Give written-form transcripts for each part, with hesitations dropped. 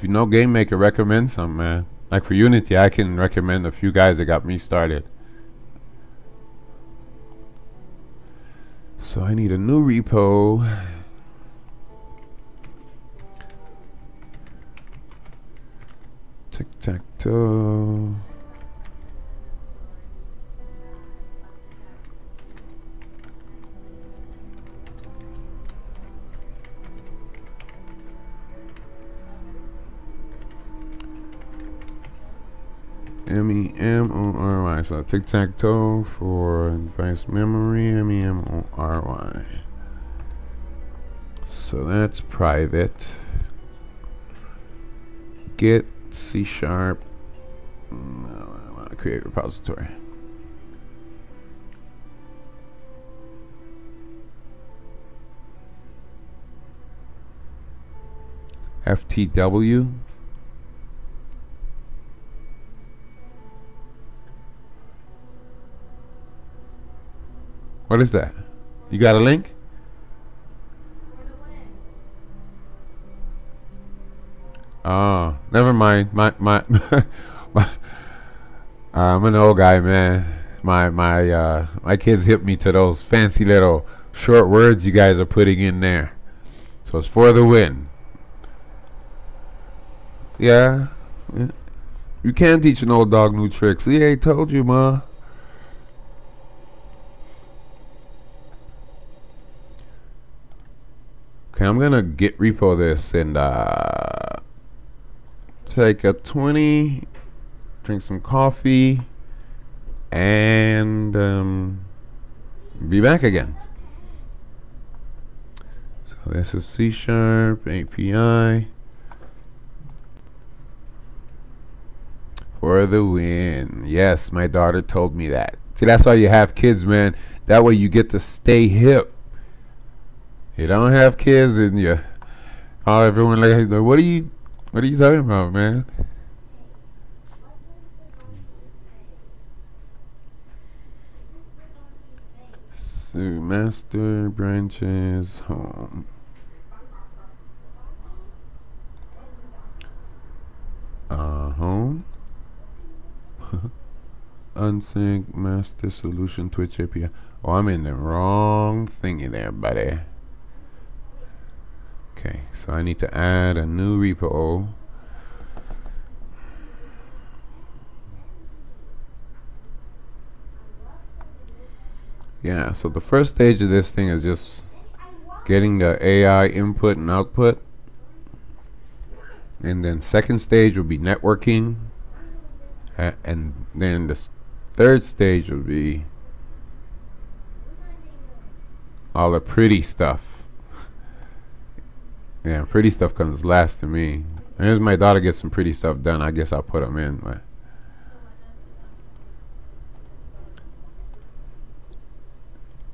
If you know Game Maker, recommend some, man. Like for Unity, I can recommend a few guys that got me started. So I need a new repo. Tic-tac-toe. MEMORY, so tic-tac-toe for device memory, MEMORY. So that's private. Git, C#, I want to create repository. FTW. What is that? You got a link? Oh, never mind. I'm an old guy, man. My kids hit me to those fancy little short words you guys are putting in there. So it's for the win. Yeah. You can teach an old dog new tricks. EA told you, ma. I'm gonna git repo this and take a 20, drink some coffee, and be back again. So this is C# API for the win. Yes, my daughter told me that. See, that's why you have kids, man. That way you get to stay hip. You don't have kids in you. Oh, everyone like, what are you talking about, man? So master branches home. Home. Unsync master solution Twitch API. Oh, I'm in the wrong thingy there, buddy. Okay, so I need to add a new repo. Yeah, so the first stage of this thing is just getting the AI input and output. And then second stage will be networking. And then the third stage will be all the pretty stuff. Yeah, pretty stuff comes last to me. And as my daughter gets some pretty stuff done, I guess I'll put them in. But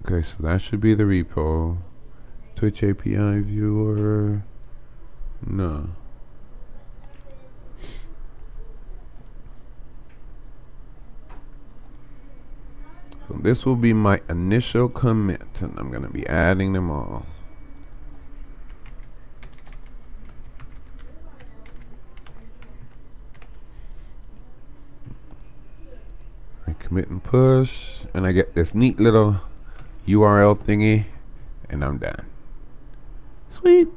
okay, so that should be the repo. Twitch API viewer. No. So this will be my initial commit, and I'm going to be adding them all. Commit and push, and I get this neat little URL thingy, and I'm done. Sweet.